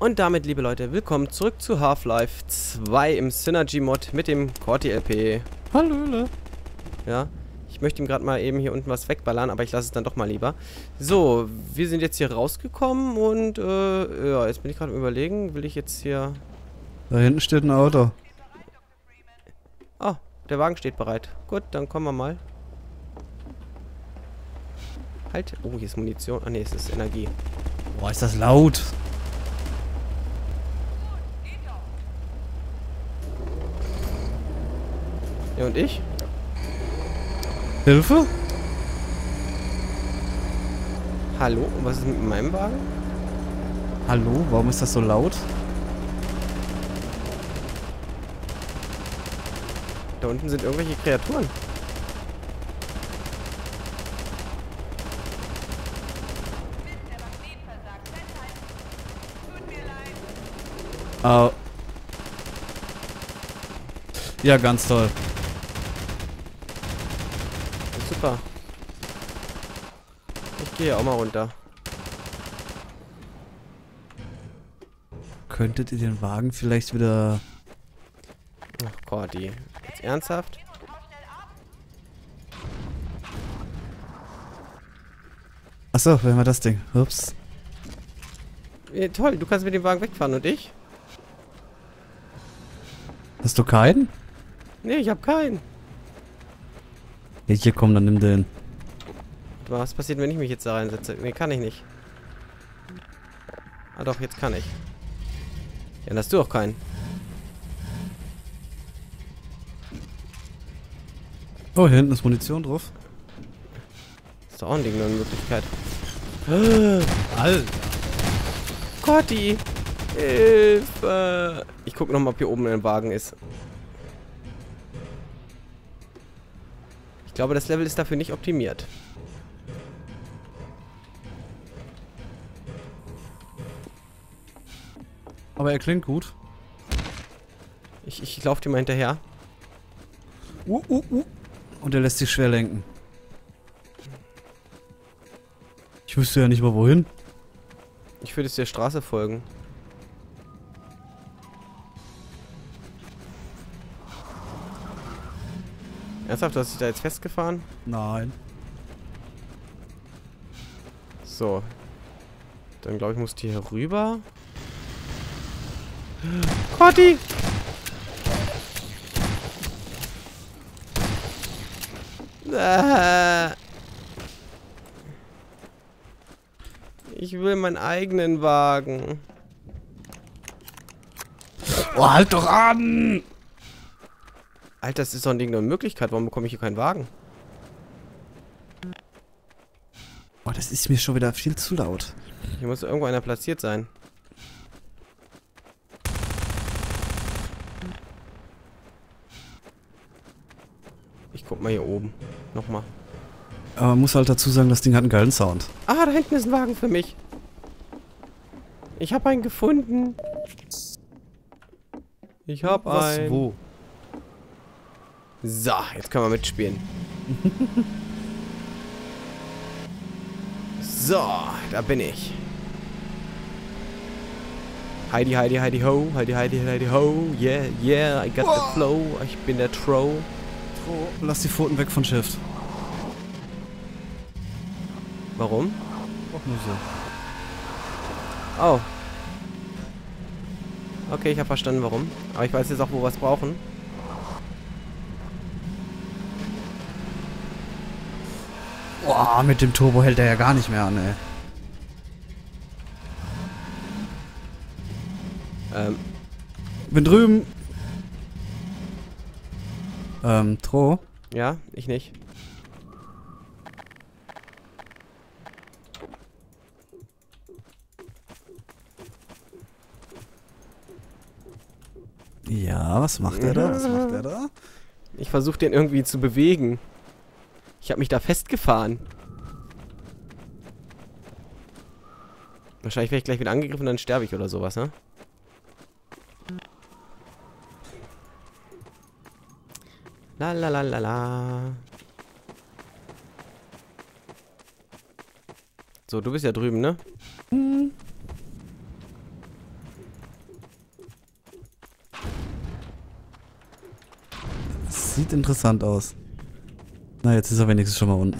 Und damit, liebe Leute, willkommen zurück zu Half-Life 2 im Synergy-Mod mit dem Corti LP. Hallo. Ja, ich möchte ihm gerade mal eben hier unten was wegballern, aber ich lasse es dann doch mal lieber. So, wir sind jetzt hier rausgekommen und, ja, jetzt bin ich gerade am Überlegen, will ich jetzt hier... Da hinten steht ein Auto. Ah, der Wagen steht bereit. Gut, dann kommen wir mal. Halt. Oh, hier ist Munition. Ah, ne, es ist Energie. Boah, ist das laut. Ja, und ich? Hilfe? Hallo? Was ist mit meinem Wagen? Hallo? Warum ist das so laut? Da unten sind irgendwelche Kreaturen. Oh. Ja, ganz toll. Super. Ich gehe auch mal runter. Könntet ihr den Wagen vielleicht wieder... Ach Corti. Jetzt ernsthaft? Achso, wir haben das Ding. Ups. Ja, toll, du kannst mit dem Wagen wegfahren und ich? Hast du keinen? Nee, ich hab keinen. Hier, komm, dann nimm den. Was passiert, wenn ich mich jetzt da reinsetze? Ne, kann ich nicht. Ah doch, jetzt kann ich. Ja, dann hast du auch keinen. Oh, hier hinten ist Munition drauf. Ist doch auch eine Möglichkeit. Alter. Corti! Hilfe! Ich guck nochmal, ob hier oben ein Wagen ist. Ich glaube, das Level ist dafür nicht optimiert. Aber er klingt gut. Ich laufe dir mal hinterher. Und er lässt sich schwer lenken. Ich wüsste ja nicht mal wohin. Ich würde jetzt der Straße folgen. Ernsthaft, du hast dich da jetzt festgefahren? Nein. So. Dann glaube ich, muss die hier rüber. Corti! Ich will meinen eigenen Wagen. Oh, halt doch an! Alter, das ist doch ein Ding, nur eine Möglichkeit. Warum bekomme ich hier keinen Wagen? Boah, das ist mir schon wieder viel zu laut. Hier muss irgendwo einer platziert sein. Ich guck mal hier oben. Nochmal. Aber man muss halt dazu sagen, das Ding hat einen geilen Sound. Ah, da hinten ist ein Wagen für mich. Ich habe einen gefunden. Ich habe einen. Was, wo? So, jetzt können wir mitspielen. So, da bin ich. Heidi, Heidi, Heidi, ho. Heidi, Heidi, Heidi, ho. Yeah, yeah, I got the flow. Ich bin der Tro. Lass die Pfoten weg von Shift. Warum? Auch nur so. Oh. Okay, ich habe verstanden, warum. Aber ich weiß jetzt auch, wo wir es brauchen. Boah, mit dem Turbo hält er ja gar nicht mehr an, ey. Bin drüben. Tro? Ja, ich nicht. Ja, was macht er da? Was macht er da? Ich versuche den irgendwie zu bewegen. Ich habe mich da festgefahren. Wahrscheinlich werde ich gleich wieder angegriffen und dann sterbe ich oder sowas, ne? La la la la la. So, du bist ja drüben, ne? Das sieht interessant aus. Na, jetzt ist er wenigstens schon mal unten.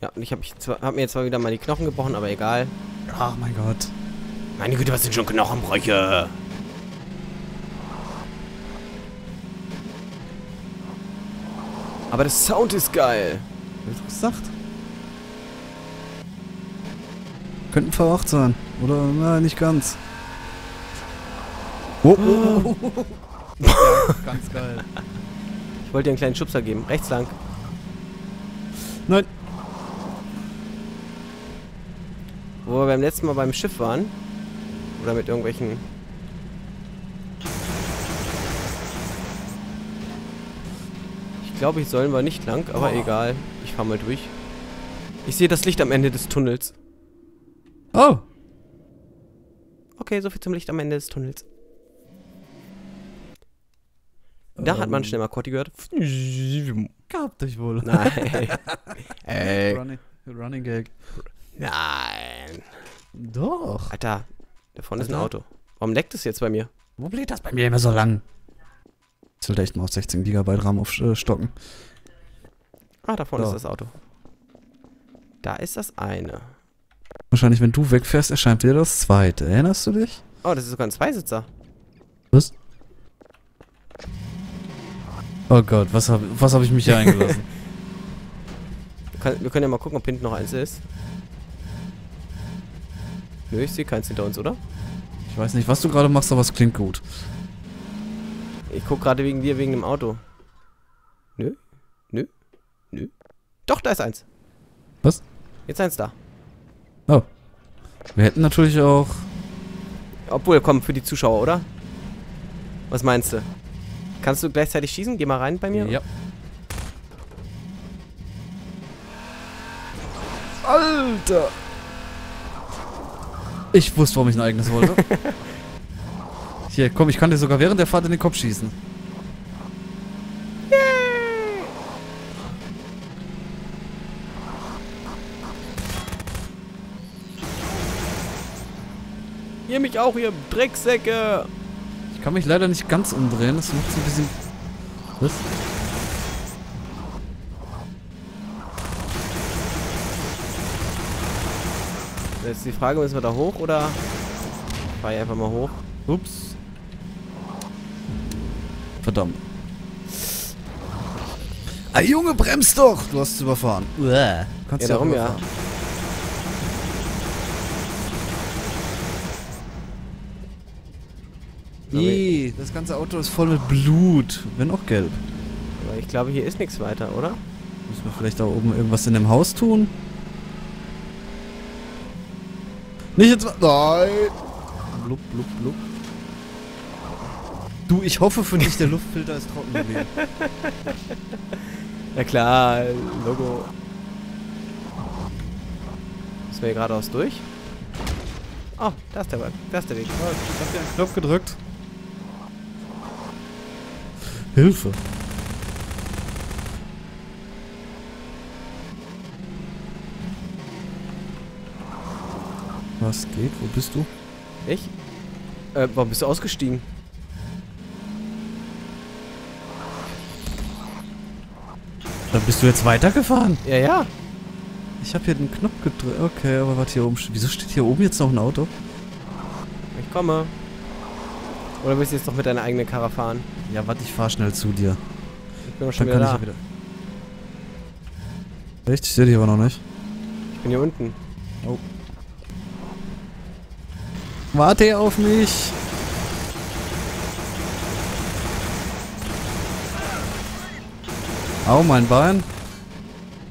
Ja, und ich hab mir jetzt mal wieder mal die Knochen gebrochen, aber egal. Ach, mein Gott. Meine Güte, was sind schon Knochenbrüche? Aber der Sound ist geil. Hab ich doch gesagt. Könnten verwacht sein. Oder, na, nicht ganz. Oh, oh, oh, oh. Ja, ganz geil. Ich wollte dir einen kleinen Schubser geben. Rechts lang. Nein. Wo wir beim letzten Mal beim Schiff waren. Oder mit irgendwelchen... Ich glaube, ich sollen wir nicht lang, aber egal. Ich fahr mal durch. Ich sehe das Licht am Ende des Tunnels. Oh! Okay, soviel zum Licht am Ende des Tunnels. Da hat man schnell mal Corti gehört. Gehabt dich wohl. Nein. Ey. Running Gag. Nein. Doch. Alter, da vorne ist ein Auto. Warum leckt es jetzt bei mir? Warum leckt das bei mir immer so lang? Ich sollte echt mal auf 16 GB RAM aufstocken. Ah, da vorne ist das Auto. Da ist das eine. Wahrscheinlich, wenn du wegfährst, erscheint wieder das zweite. Erinnerst du dich? Oh, das ist sogar ein Zweisitzer. Was? Oh Gott, was hab ich mich hier eingelassen? Wir können ja mal gucken, ob hinten noch eins ist. Nö, ich sehe keins hinter uns, oder? Ich weiß nicht, was du gerade machst, aber es klingt gut. Ich guck gerade wegen dir, wegen dem Auto. Nö, nö, nö. Doch, da ist eins. Was? Jetzt eins da. Oh. Wir hätten natürlich auch... Obwohl, komm, für die Zuschauer, oder? Was meinst du? Kannst du gleichzeitig schießen? Geh mal rein bei mir. Ja. Alter! Ich wusste, warum ich ein eigenes wollte. Hier, komm, ich kann dir sogar während der Fahrt in den Kopf schießen. Yay! Ihr mich auch, ihr Drecksäcke! Ich kann mich leider nicht ganz umdrehen, das macht so ein bisschen... Was? Jetzt die Frage, müssen wir da hoch oder... Ich fahre einfach mal hoch. Ups. Verdammt. Ah, Junge, bremst doch! Du hast es überfahren. Uah. Kannst ja, darum ja. Ih, das ganze Auto ist voll mit Blut. Wenn auch gelb. Aber ich glaube, hier ist nichts weiter, oder? Müssen wir vielleicht da oben irgendwas in dem Haus tun? Nicht jetzt... Nein! Blub, blub, blub. Du, ich hoffe für dich, der Luftfilter ist trocken geblieben. Ja klar, Logo. Müssen wir hier geradeaus durch? Oh, da ist der Weg. Da ist der Weg. Oh, ich hab hier einen Knopf gedrückt. Hilfe. Was geht? Wo bist du? Ich? Warum bist du ausgestiegen? Dann bist du jetzt weitergefahren? Ja, ja. Ich hab hier den Knopf gedrückt. Okay, aber warte, hier oben. Wieso steht hier oben jetzt noch ein Auto? Ich komme. Oder willst du jetzt noch mit deiner eigenen Karre fahren? Ja, warte, ich fahr schnell zu dir. Ich bin doch schon wieder da. Echt? Ich seh dich aber noch nicht. Ich bin hier unten. Oh. Warte auf mich! Au, mein Bein.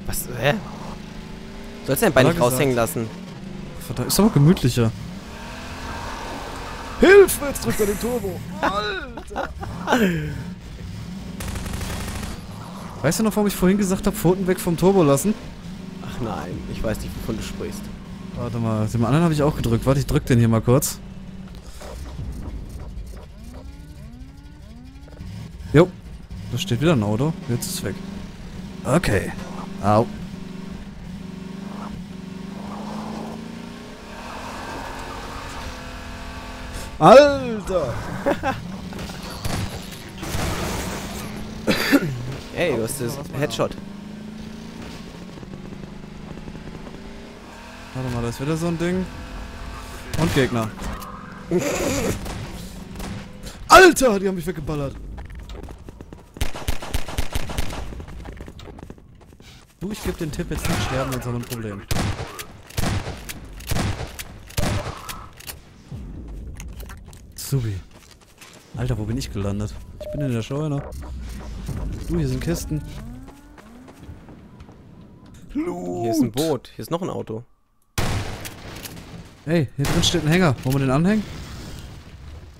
Was? Hä? Sollst du dein Bein nicht raushängen lassen? Verdammt, ist aber gemütlicher. Hilfe, jetzt drückt er den Turbo. Alter. Weißt du noch, warum ich vorhin gesagt habe, Pfoten weg vom Turbo lassen? Ach nein, ich weiß nicht, wovon du sprichst. Warte mal, den anderen habe ich auch gedrückt. Warte, ich drück den hier mal kurz. Jo, da steht wieder ein Auto. Jetzt ist es weg. Okay. Au. Alter! Ey, du hast das Headshot. Warte mal, das ist wieder so ein Ding. Und Gegner. Alter, die haben mich weggeballert. Du, ich gebe den Tipp, jetzt nicht sterben, sonst haben wir ein Problem. Subi. Alter, wo bin ich gelandet? Ich bin in der Scheune. Du, hier sind Kisten. Loot. Hier ist ein Boot. Hier ist noch ein Auto. Hey, hier drin steht ein Hänger. Wollen wir den anhängen?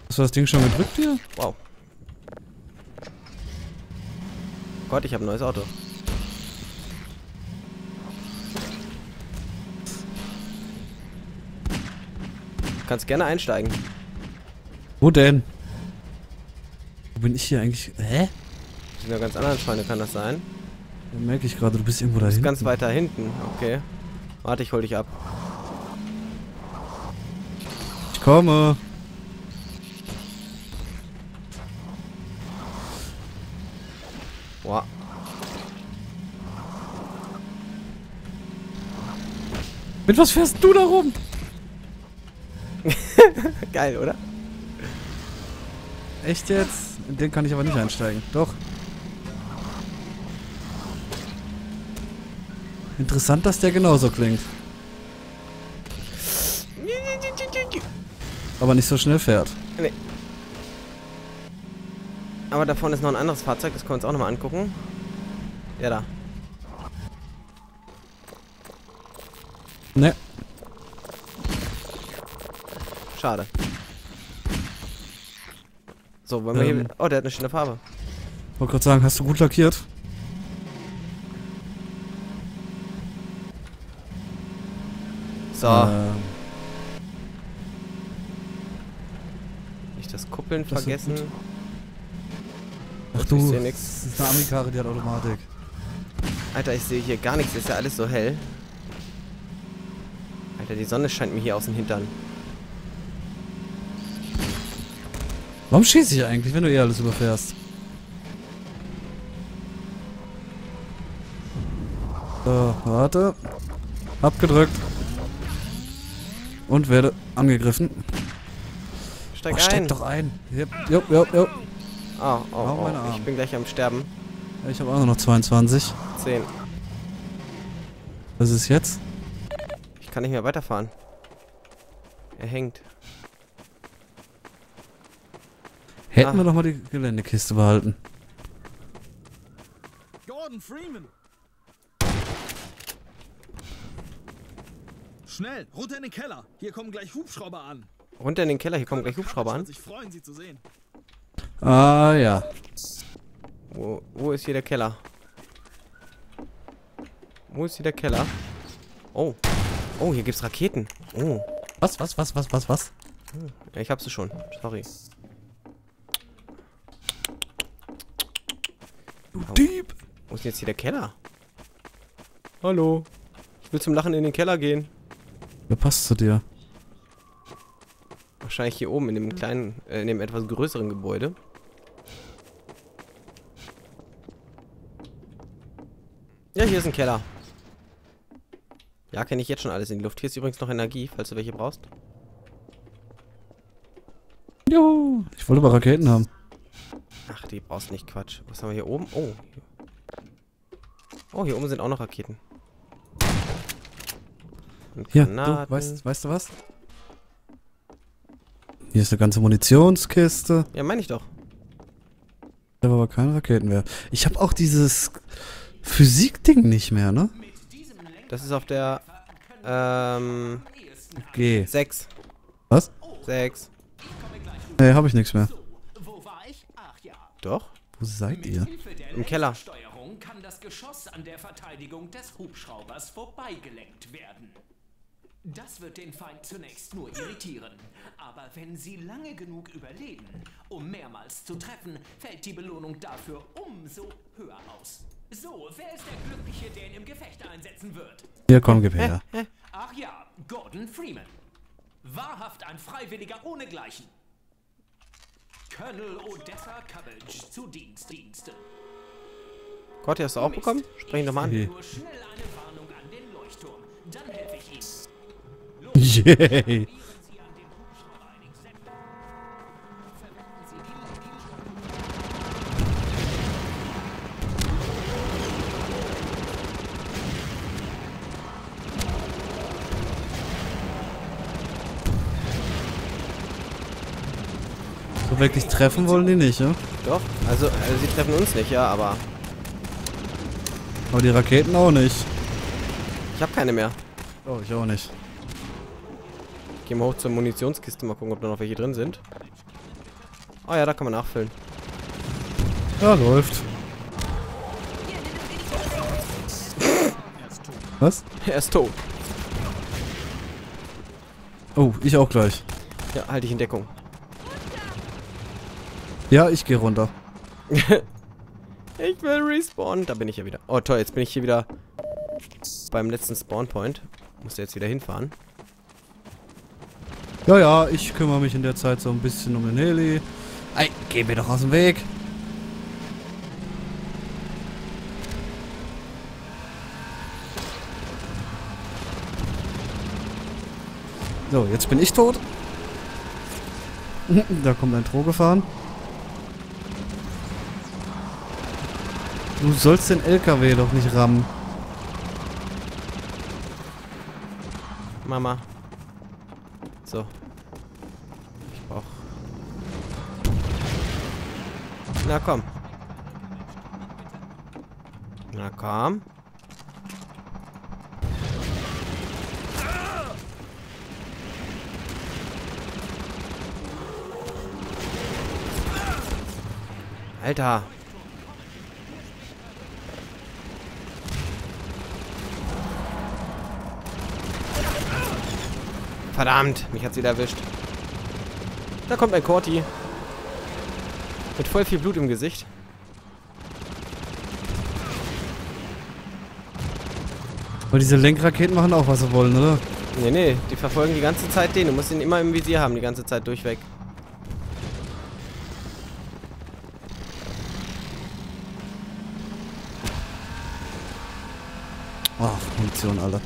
Hast du das Ding schon gedrückt hier? Wow. Gott, ich habe ein neues Auto. Du kannst gerne einsteigen. Wo denn? Wo bin ich hier eigentlich? Hä? Das sind ja ganz andere Schweine, kann das sein? Da merke ich gerade, du bist irgendwo da hinten. Du bist ganz weiter hinten, okay. Warte, ich hol dich ab. Ich komme. Boah. Mit was fährst du da rum? Geil, oder? Echt jetzt? In den kann ich aber nicht einsteigen. Doch. Interessant, dass der genauso klingt. Aber nicht so schnell fährt. Nee. Aber da vorne ist noch ein anderes Fahrzeug, das können wir uns auch nochmal angucken. Ja, da. Ne. Schade. So, wollen wir hier... Oh, der hat eine schöne Farbe. Wollte gerade sagen, hast du gut lackiert? So. Nicht das Kuppeln das vergessen. Ach du, ich seh nix. Das ist eine Ami-Karre, die hat Automatik. Alter, ich sehe hier gar nichts, ist ja alles so hell. Alter, die Sonne scheint mir hier aus dem Hintern. Warum schieße ich eigentlich, wenn du eh alles überfährst? So, warte. Abgedrückt. Und werde angegriffen. Steig ein. Steig doch ein. Yep, yep, yep, yep. Oh, oh, oh, oh. Ich bin gleich am Sterben. Ich habe auch nur noch 22. 10. Was ist jetzt? Ich kann nicht mehr weiterfahren. Er hängt. Hätten wir doch mal die Geländekiste behalten. Gordon Freeman! Schnell, runter in den Keller. Hier kommen gleich Hubschrauber an. Runter in den Keller, hier kommen gleich Hubschrauber an. Ich freue mich, Sie zu sehen. Ah ja. Wo ist hier der Keller? Wo ist hier der Keller? Oh. Oh, hier gibt's Raketen. Oh. Was? Ich hab sie schon. Sorry. Du Dieb! Wo ist denn jetzt hier der Keller? Hallo. Ich will zum Lachen in den Keller gehen. Wer passt zu dir? Wahrscheinlich hier oben in dem kleinen, in dem etwas größeren Gebäude. Ja, hier ist ein Keller. Ja, kenne ich jetzt schon alles in die Luft. Hier ist übrigens noch Energie, falls du welche brauchst. Jo, ich wollte aber Raketen haben. Ach, die brauchst nicht, Quatsch. Was haben wir hier oben? Oh. Oh, hier oben sind auch noch Raketen. Und ja, Granaten. Du, weißt du was? Hier ist eine ganze Munitionskiste. Ja, meine ich doch. Da war aber keine Raketen mehr. Ich habe auch dieses Physik-Ding nicht mehr, ne? Das ist auf der G. 6. Was? 6. Nee, habe ich nichts mehr. Doch? Wo seid ihr? Im Keller. Kann das Geschoss an der Verteidigung des Hubschraubers vorbeigelenkt werden. Das wird den Feind zunächst nur irritieren. Aber wenn sie lange genug überleben, um mehrmals zu treffen, fällt die Belohnung dafür umso höher aus. So, wer ist der Glückliche, der ihn im Gefecht einsetzen wird? Hier, komm, gib her. Ach ja, Gordon Freeman. Wahrhaft ein Freiwilliger ohnegleichen. Colonel Odessa Kubbage zu Diensten. Corti, hast du auch bekommen? Spreng doch mal an. Yay! So wirklich treffen wollen die nicht, ja? Doch, also sie treffen uns nicht, ja, aber... Aber die Raketen auch nicht. Ich habe keine mehr. Oh, ich auch nicht. Ich gehe mal hoch zur Munitionskiste, mal gucken, ob da noch welche drin sind. Oh ja, da kann man nachfüllen. Ja, läuft. Was? Er ist tot. Oh, ich auch gleich. Ja, halte ich in Deckung. Ja, ich gehe runter. Ich will respawnen. Da bin ich ja wieder. Oh toll, jetzt bin ich hier wieder beim letzten Spawnpoint. Muss jetzt wieder hinfahren. Ja, ja, ich kümmere mich in der Zeit so ein bisschen um den Heli. Ey, geh mir doch aus dem Weg. So, jetzt bin ich tot. Da kommt ein Droh gefahren. Du sollst den LKW doch nicht rammen. Mama. So. Ich brauch... Na komm. Na komm. Alter. Verdammt, mich hat's wieder erwischt. Da kommt ein Corti. Mit voll viel Blut im Gesicht. Aber diese Lenkraketen machen auch, was sie wollen, oder? Nee, nee, die verfolgen die ganze Zeit den. Du musst ihn immer im Visier haben, die ganze Zeit durchweg. Oh, Funktion alle.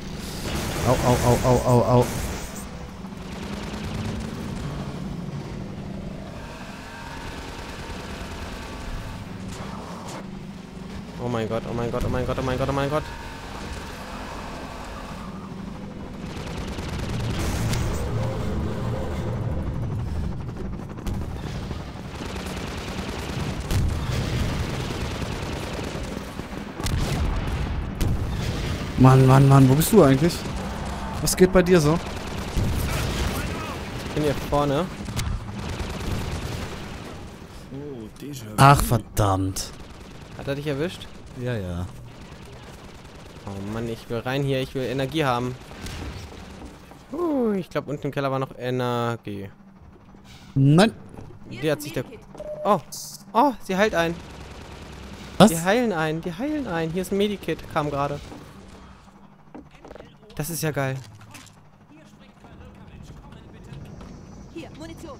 Au, au, au, au, au, au. Oh mein Gott, oh mein Gott, oh mein Gott, oh mein Gott, oh mein Gott. Mann, Mann, Mann, wo bist du eigentlich? Was geht bei dir so? Ich bin hier vorne. Ach, verdammt. Hat er dich erwischt? Ja, ja. Oh Mann, ich will rein hier. Ich will Energie haben. Ich glaube, unten im Keller war noch Energie. Nein. Die hat sich da... Oh. Oh, sie heilt ein. Was? Die heilen ein. Die heilen ein. Hier ist ein Medikit. Kam gerade. Das ist ja geil. Hier, Munition.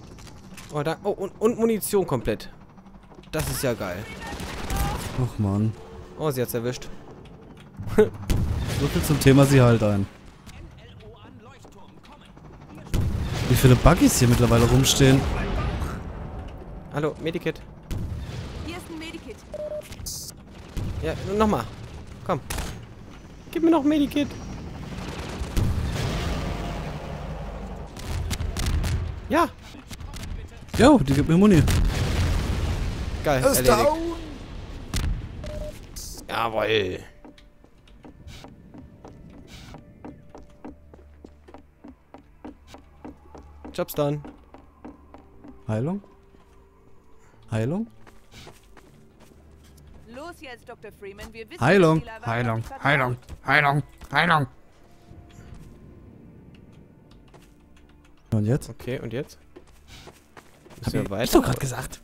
Oh, da... Oh, und Munition komplett. Das ist ja geil. Och, Mann. Oh, sie hat's erwischt. So viel zum Thema, sie halt ein. Wie viele Buggies hier mittlerweile rumstehen? Hallo, Medikit. Hier ist ein Medikit. Ja, nochmal. Komm. Gib mir noch ein Medikit. Ja. Jo, die gibt mir Muni. Geil, erledigt. Jawohl. Job's done. Heilung? Heilung? Los jetzt, Dr. Freeman. Wir wissen, Heilung. Heilung. Heilung. Heilung. Heilung. Und jetzt? Okay, und jetzt? Hab ich weiter? Hast du gerade gesagt?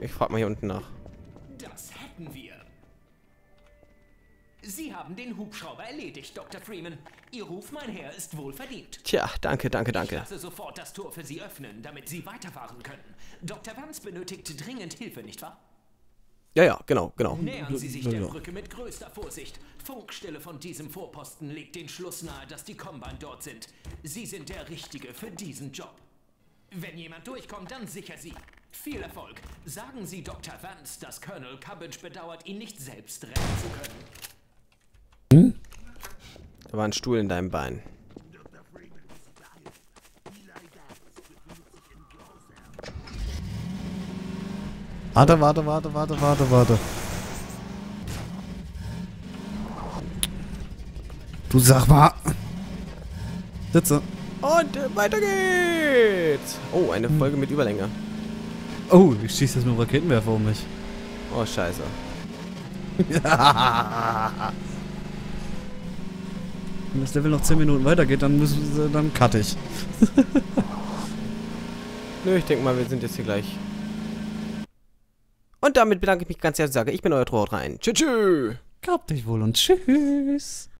Ich frag mal hier unten nach. Das hätten wir. Sie haben den Hubschrauber erledigt, Dr. Freeman. Ihr Ruf, mein Herr, ist wohlverdient. Tja, danke, danke, danke. Ich lasse sofort das Tor für Sie öffnen, damit Sie weiterfahren können. Dr. Vance benötigt dringend Hilfe, nicht wahr? Ja, genau. Nähern Sie sich der Brücke mit größter Vorsicht. Funkstille von diesem Vorposten legt den Schluss nahe, dass die Kombine dort sind. Sie sind der Richtige für diesen Job. Wenn jemand durchkommt, dann sicher Sie. Viel Erfolg. Sagen Sie Dr. Vance, dass Colonel Cubbage bedauert, ihn nicht selbst retten zu können. Hm? Da war ein Stuhl in deinem Bein. Warte. Du, sag mal. Sitze. Und weiter geht's. Oh, eine Folge mit Überlänge. Oh, ich schieße jetzt mit dem Raketenwerfer um mich. Oh, scheiße. Wenn das Level noch 10 Minuten weitergeht, dann cutte ich. Nö, ich denke mal, wir sind jetzt hier gleich. Und damit bedanke ich mich ganz herzlich und sage, ich bin euer Troll rein. Tschüss. Gab dich wohl und tschüss.